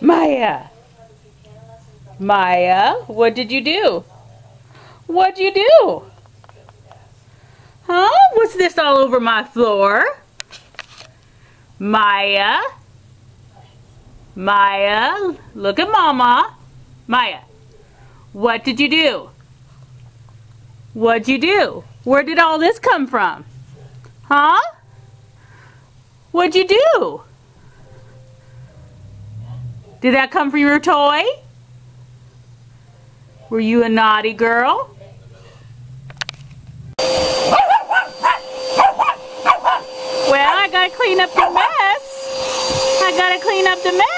Maya! Maya, what did you do? What'd you do? Huh? What's this all over my floor? Maya? Maya, look at Mama. Maya, what did you do? What'd you do? Where did all this come from? Huh? What'd you do? Did that come from your toy? Were you a naughty girl? Well, I gotta clean up the mess.